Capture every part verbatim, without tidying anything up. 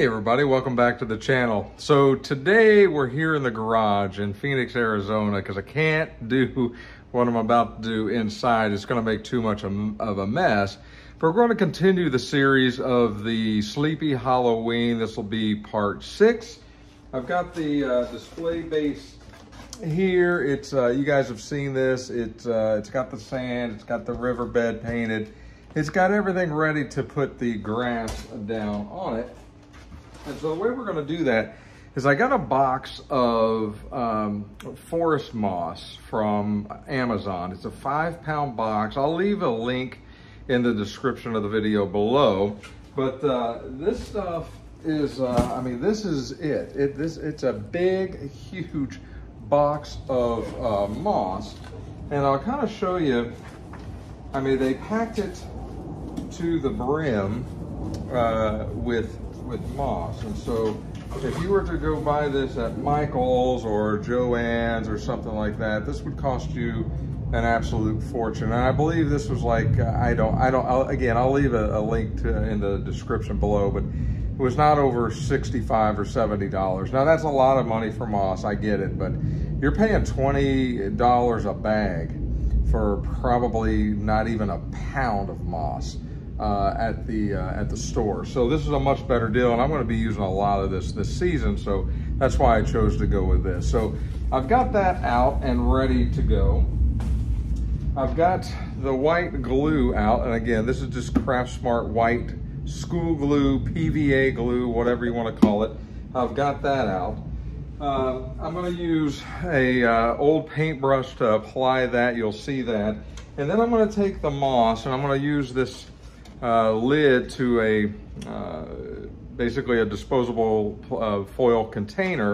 Hey everybody, welcome back to the channel. So today we're here in the garage in Phoenix, Arizona, because I can't do what I'm about to do inside. It's going to make too much of a mess. But we're going to continue the series of the Sleepy Halloween. This will be part six. I've got the uh, display base here. It's uh, you guys have seen this. It's uh, it's got the sand. It's got the riverbed painted. It's got everything ready to put the grass down on it. And so the way we're going to do that is I got a box of um, forest moss from Amazon. It's a five pound box. I'll leave a link in the description of the video below. But uh, this stuff is, uh, I mean, this is it. It this it's a big, huge box of uh, moss. And I'll kind of show you, I mean, they packed it to the brim uh, with with moss. And so if you were to go buy this at Michael's or Joann's or something like that, this would cost you an absolute fortune. And I believe this was like, uh, I don't, I don't, I'll, again, I'll leave a, a link to, in the description below, but it was not over sixty-five or seventy dollars. Now that's a lot of money for moss, I get it, but you're paying twenty dollars a bag for probably not even a pound of moss. Uh, at the uh, at the store. So this is a much better deal, and I'm going to be using a lot of this this season, so that's why I chose to go with this. So I've got that out and ready to go. I've got the white glue out, and again, this is just Craftsmart white school glue, P V A glue, whatever you want to call it. I've got that out. Uh, I'm going to use a uh, old paintbrush to apply that. You'll see that, and then I'm going to take the moss and I'm going to use this Uh, lid to a uh, basically a disposable uh, foil container,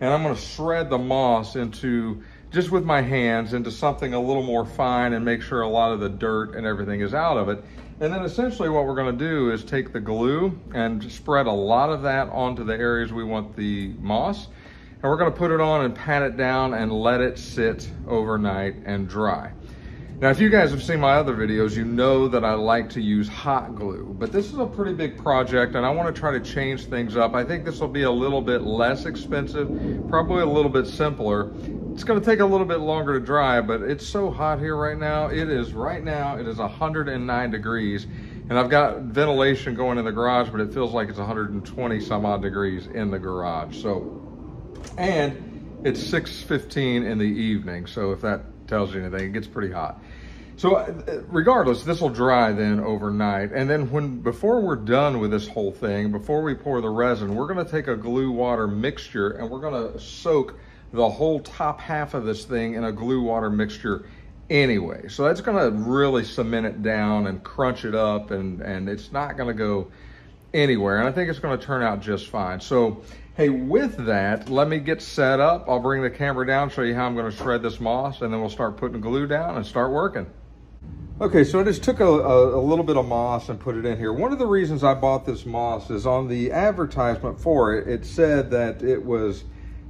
and I'm going to shred the moss into, just with my hands, into something a little more fine and make sure a lot of the dirt and everything is out of it. And then essentially what we're going to do is take the glue and spread a lot of that onto the areas we want the moss, and we're going to put it on and pat it down and let it sit overnight and dry. Now, if you guys have seen my other videos, you know that I like to use hot glue, but this is a pretty big project and I want to try to change things up. I think this will be a little bit less expensive, probably a little bit simpler. It's going to take a little bit longer to dry, but it's so hot here right now. It is right now, it is one hundred nine degrees, and I've got ventilation going in the garage, but it feels like it's one hundred twenty some odd degrees in the garage. So, and it's six fifteen in the evening. So if that tells you anything, it gets pretty hot. So regardless, this will dry then overnight. And then when, before we're done with this whole thing, before we pour the resin, we're gonna take a glue water mixture and we're gonna soak the whole top half of this thing in a glue water mixture anyway. So that's gonna really cement it down and crunch it up, and, and it's not gonna go anywhere. And I think it's gonna turn out just fine. So, hey, with that, let me get set up. I'll bring the camera down, show you how I'm gonna shred this moss, and then we'll start putting glue down and start working. Okay, so I just took a, a, a little bit of moss and put it in here. One of the reasons I bought this moss is on the advertisement for it, it said that it was,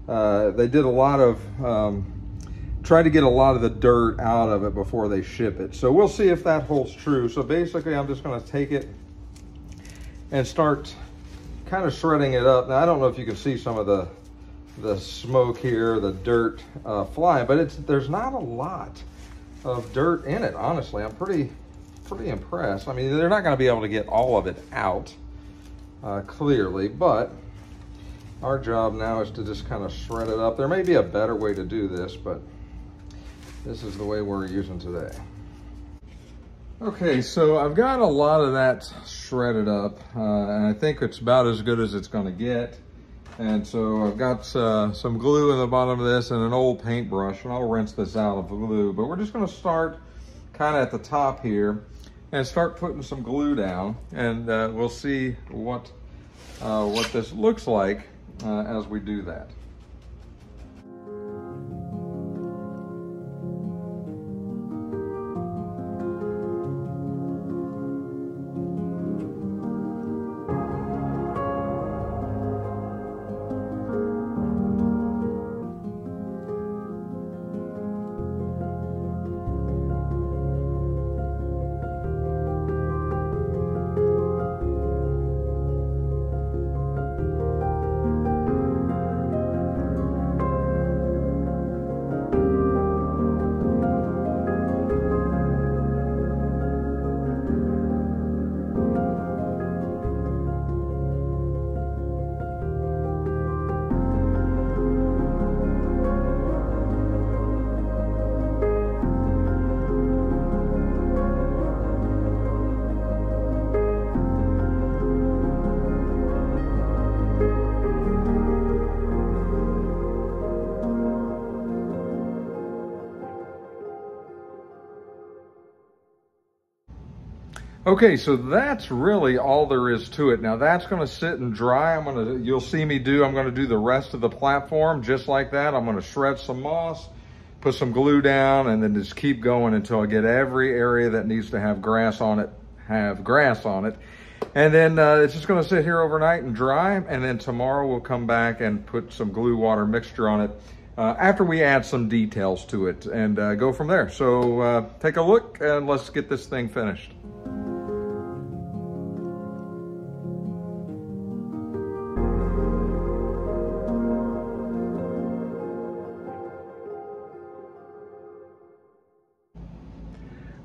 uh, they did a lot of, um, tried to get a lot of the dirt out of it before they ship it. So we'll see if that holds true. So basically, I'm just gonna take it and start kind of shredding it up. Now, I don't know if you can see some of the the smoke here, the dirt uh, fly, but it's there's not a lot of dirt in it, honestly. I'm pretty, pretty impressed. I mean, they're not gonna be able to get all of it out, uh, clearly, but our job now is to just kind of shred it up. There may be a better way to do this, but this is the way we're using today. Okay, so I've got a lot of that shredded up, uh, and I think it's about as good as it's gonna get. And so I've got uh, some glue in the bottom of this and an old paintbrush, and I'll rinse this out of glue, but we're just gonna start kind of at the top here and start putting some glue down, and uh, we'll see what, uh, what this looks like uh, as we do that. Okay, so that's really all there is to it. Now that's gonna sit and dry. I'm gonna, you'll see me do, I'm gonna do the rest of the platform just like that. I'm gonna shred some moss, put some glue down, and then just keep going until I get every area that needs to have grass on it, have grass on it. And then uh, it's just gonna sit here overnight and dry, and then tomorrow we'll come back and put some glue water mixture on it uh, after we add some details to it and uh, go from there. So uh, take a look and let's get this thing finished.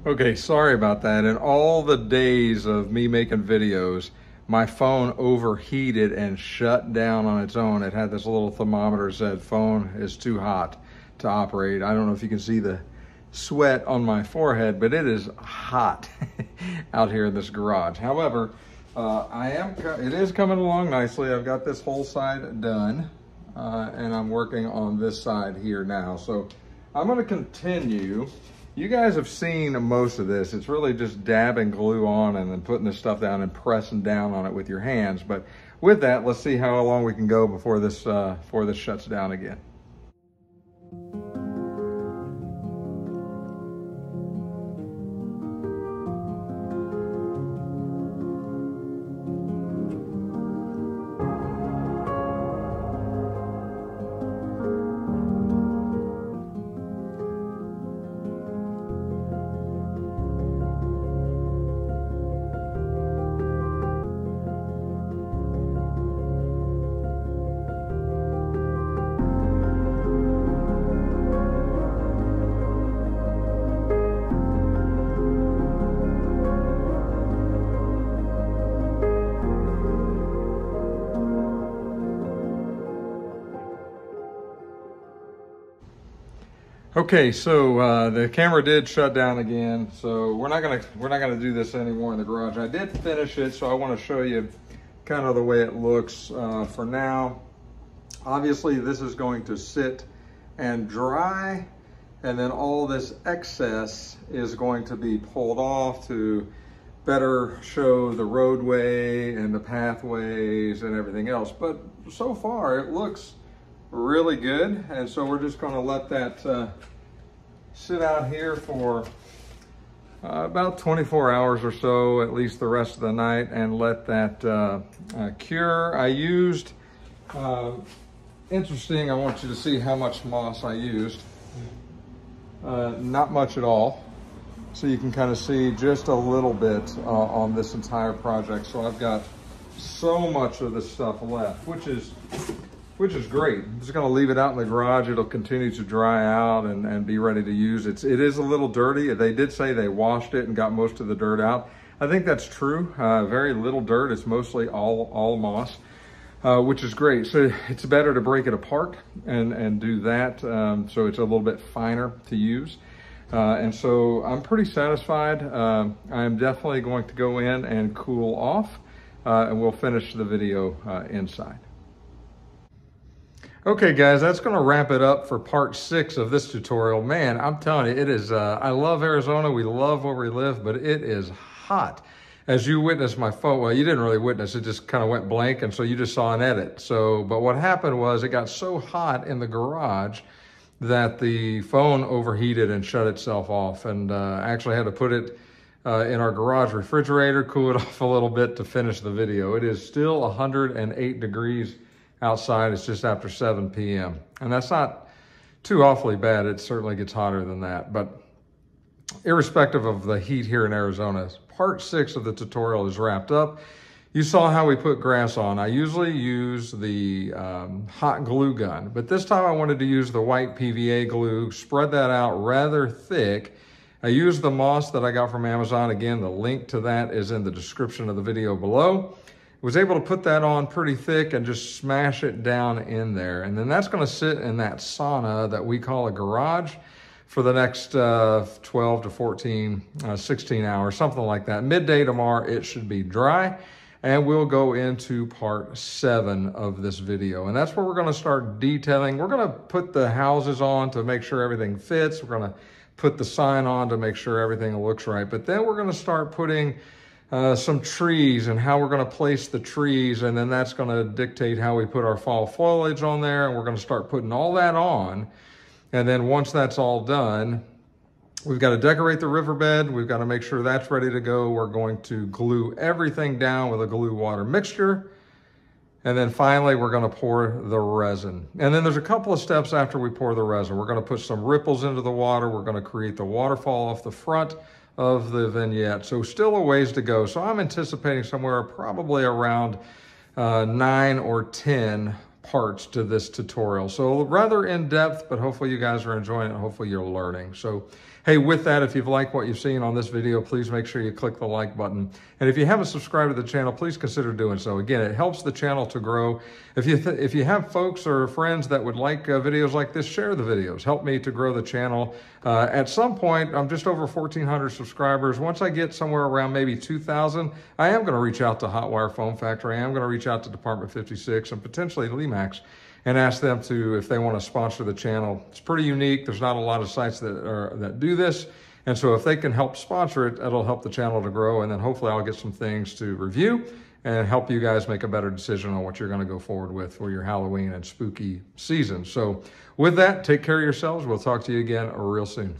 Okay, sorry about that. In all the days of me making videos, my phone overheated and shut down on its own. It had this little thermometer that said, phone is too hot to operate. I don't know if you can see the sweat on my forehead, but it is hot out here in this garage. However, uh, I am it is coming along nicely. I've got this whole side done, uh, and I'm working on this side here now. So I'm gonna continue. You guys have seen most of this. It's really just dabbing glue on and then putting this stuff down and pressing down on it with your hands. But with that, let's see how long we can go before this, uh, before this shuts down again. Okay, so uh, the camera did shut down again, so we're not gonna we're not gonna do this anymore in the garage. I did finish it, so I want to show you kind of the way it looks uh, for now. Obviously, this is going to sit and dry, and then all this excess is going to be pulled off to better show the roadway and the pathways and everything else. But so far, it looks really good, and so we're just going to let that uh, sit out here for uh, about twenty-four hours or so, at least the rest of the night, and let that uh, uh, cure. I used, uh, interesting, I want you to see how much moss I used. Uh, not much at all. So you can kind of see just a little bit uh, on this entire project. So I've got so much of this stuff left, which is which is great. I'm just gonna leave it out in the garage. It'll continue to dry out and, and be ready to use. It's, it is a little dirty. They did say they washed it and got most of the dirt out. I think that's true. Uh, very little dirt. It's mostly all, all moss, uh, which is great. So it's better to break it apart and, and do that. Um, so it's a little bit finer to use. Uh, and so I'm pretty satisfied. Uh, I'm definitely going to go in and cool off uh, and we'll finish the video uh, inside. Okay guys, that's gonna wrap it up for part six of this tutorial. Man, I'm telling you, it is, uh, I love Arizona, we love where we live, but it is hot. As you witnessed my phone, well, you didn't really witness, it just kind of went blank, and so you just saw an edit. So, but what happened was it got so hot in the garage that the phone overheated and shut itself off, and uh, actually had to put it uh, in our garage refrigerator, cool it off a little bit to finish the video. It is still one hundred eight degrees outside. It's just after seven P M and that's not too awfully bad. It certainly gets hotter than that, but irrespective of the heat here in Arizona, part six of the tutorial is wrapped up. You saw how we put grass on. I usually use the um, hot glue gun, but this time I wanted to use the white P V A glue, spread that out rather thick. I used the moss that I got from Amazon. Again, the link to that is in the description of the video below. Was able to put that on pretty thick and just smash it down in there. And then that's gonna sit in that sauna that we call a garage for the next uh, twelve to fourteen, sixteen hours, something like that. Midday tomorrow, it should be dry. And we'll go into part seven of this video. And that's where we're gonna start detailing. We're gonna put the houses on to make sure everything fits. We're gonna put the sign on to make sure everything looks right. But then we're gonna start putting uh, some trees and how we're going to place the trees, and then that's going to dictate how we put our fall foliage on there, and we're going to start putting all that on. And then once that's all done, we've got to decorate the riverbed. We've got to make sure that's ready to go. We're going to glue everything down with a glue water mixture. And then finally, we're going to pour the resin. And then there's a couple of steps after we pour the resin. We're going to put some ripples into the water. We're going to create the waterfall off the front of the vignette. So still a ways to go. So I'm anticipating somewhere probably around uh, nine or ten parts to this tutorial. So rather in depth, but hopefully you guys are enjoying it. Hopefully you're learning. So hey, with that, if you've liked what you've seen on this video, please make sure you click the like button. And if you haven't subscribed to the channel, please consider doing so. Again, it helps the channel to grow. If you, th if you have folks or friends that would like uh, videos like this, share the videos. Help me to grow the channel. Uh, at some point, I'm just over fourteen hundred subscribers. Once I get somewhere around maybe two thousand, I am going to reach out to Hotwire Foam Factory. I am going to reach out to Department fifty-six and potentially LeMax, and ask them to, if they want to sponsor the channel. It's pretty unique. There's not a lot of sites that are, that do this. And so if they can help sponsor it, that'll help the channel to grow. And then hopefully I'll get some things to review and help you guys make a better decision on what you're going to go forward with for your Halloween and spooky season. So with that, take care of yourselves. We'll talk to you again real soon.